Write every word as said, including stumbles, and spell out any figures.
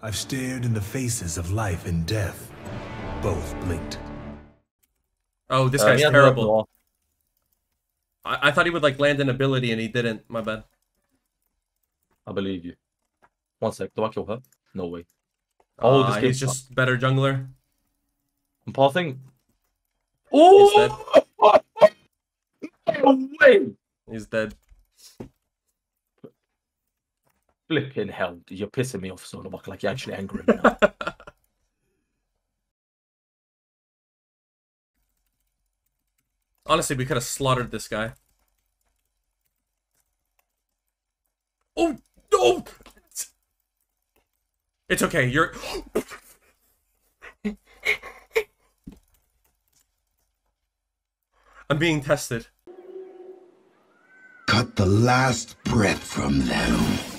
I've stared in the faces of life and death. Both blinked. Oh, this uh, guy's terrible. I, I thought he would like land an ability and he didn't. My bad. I believe you. One sec. Do I kill her? No way. Oh, uh, this he's just fun. Better jungler. I'm pausing. Oh! No way! He's dead. Flipping hell, you're pissing me off, Solarbuck, like you're actually angry now. Honestly, we could have slaughtered this guy. Oh, no! It's okay, you're... I'm being tested. Cut the last breath from them.